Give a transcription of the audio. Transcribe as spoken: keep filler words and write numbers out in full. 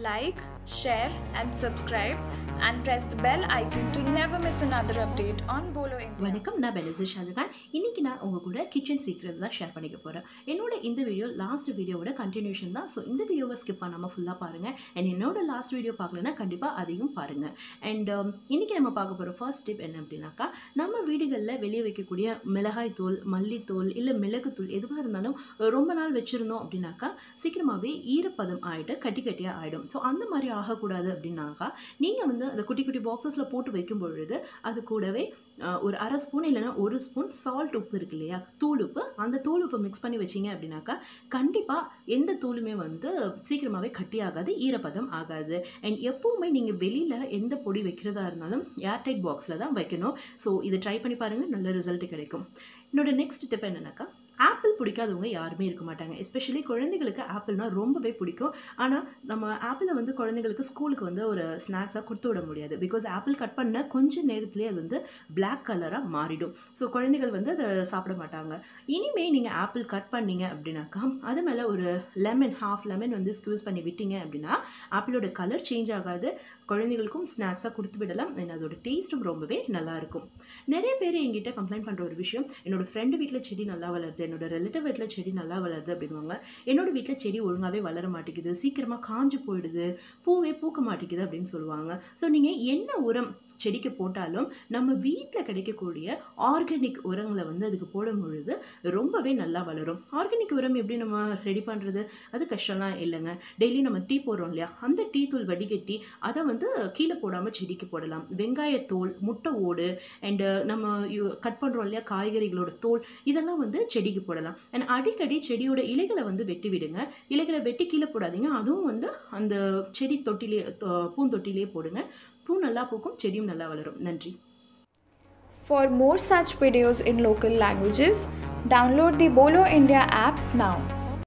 Like, share and subscribe and press the bell icon to never miss another update on Bolo India. Welcome na Benazir Shazgan. Inniki na unga kuda kitchen secrets da share panika pora. Enoda indha video last video oda continuation da. So indha video va skip panama fulla paarenga and enoda last video paakalana kandipa adhigum paarenga. And inniki nama paaka pora first tip enna appadinaka nama veedugalle veliya vekkuriya milagai thol, malli thol illa milagu thol edhuva irundhalum romba naal vechirundom appadinaka sikramave eerapadam aayidum katti kattiya aayidum. So அந்த மாதிரி ஆக கூடாது அப்படினாக்கா நீங்க வந்து அந்த குட்டி குட்டி பாக்ஸஸ்ல போட்டு வைக்கும் பொழுது அது கூடவே ஒரு அரை ஸ்பூன் இல்லனா ஒரு ஸ்பூன் salt உப்பு இருக்கு இல்லையா தூளுப்பு அந்த தூளுப்பு mix பண்ணி வெச்சீங்க அப்படினாக்கா கண்டிப்பா எந்த தூளுமே வந்து சீக்கிரமாவே கட்டி ஆகாது ஈரப்பதம் ஆகாது and எப்பவுமே நீங்க வெளியில எந்த பொடி வைக்கிறதா இருந்தாலும் ஏர் டைட் பாக்ஸ்ல தான் வைக்கணும் சோ இத ட்ரை பண்ணி பாருங்க நல்ல ரிசல்ட் கிடைக்கும் இன்னொரு நெக்ஸ்ட் டிப் என்னன்னாக்கா ஆப்பிள் பிடிக்காதவங்க யாருமே இருக்க மாட்டாங்க எஸ்பெஷலி குழந்தைகளுக்கு ஆப்பிள்னா ரொம்பவே பிடிக்கும் ஆனால் நம்ம ஆப்பிளை வந்து குழந்தைகளுக்கு ஸ்கூலுக்கு வந்து ஒரு ஸ்நாக்ஸாக கொடுத்து விட முடியாது பிகாஸ் ஆப்பிள் கட் பண்ண கொஞ்சம் நேரத்துலேயே அது வந்து பிளாக் கலராக மாறிடும் ஸோ குழந்தைகள் வந்து அதை சாப்பிட மாட்டாங்க இனிமேல் நீங்கள் ஆப்பிள் கட் பண்ணிங்க அப்படின்னாக்கா அது மேலே ஒரு லெமன் ஹாஃப் லெமன் வந்து ஸ்க்யூஸ் பண்ணி விட்டீங்க அப்படின்னா ஆப்பிளோட கலர் சேஞ்ச் ஆகாது குழந்தைகளுக்கும் ஸ்நாக்ஸாக கொடுத்து விடலாம் ஏன்னா அதோட டேஸ்ட்டும் ரொம்பவே நல்லாயிருக்கும் நிறைய பேர் எங்கிட்ட கம்ப்ளைண்ட் பண்ணுற ஒரு விஷயம் என்னோடய ஃப்ரெண்டு வீட்டில் செடி நல்லா வளருது என்னோட ரிலேட்டிவ் வீட்ல செடி நல்லா வளருது அப்படினுவாங்க என்னோட வீட்ல செடி ஒழுங்காவே வளர மாட்டேங்குது சீக்கிரமா காஞ்சு போயிடுது பூவே பூக்க மாட்டேங்குது அப்படினு சொல்வாங்க சோ நீங்க என்ன உரம் செடிக்கு போட்டாலும் நம்ம வீட்டில் கிடைக்கக்கூடிய ஆர்கானிக் உரங்களை வந்து அதுக்கு போடும் பொழுது ரொம்பவே நல்லா வளரும் ஆர்கானிக் உரம் எப்படி நம்ம ரெடி பண்ணுறது அது கஷ்டம்லாம் இல்லைங்க டெய்லி நம்ம டீ போடுறோம் இல்லையா அந்த டீ தூள் வடிகட்டி அதை வந்து கீழே போடாமல் செடிக்கு போடலாம் வெங்காயத்தோல் முட்டை ஓடு அண்டு நம்ம கட் பண்ணுறோம் இல்லையா காய்கறிகளோட தோல் இதெல்லாம் வந்து செடிக்கு போடலாம் அண்ட் அடிக்கடி செடியோட இலைகளை வந்து வெட்டி விடுங்க இலைகளை வெட்டி கீழே போடாதீங்க அதுவும் வந்து அந்த செடி தொட்டிலே பூந்தொட்டிலே போடுங்க பூ நல்லா பூக்கும் செடியும் நல்லா வளரும் நன்றி For more such videos in local languages download the Bolo India app now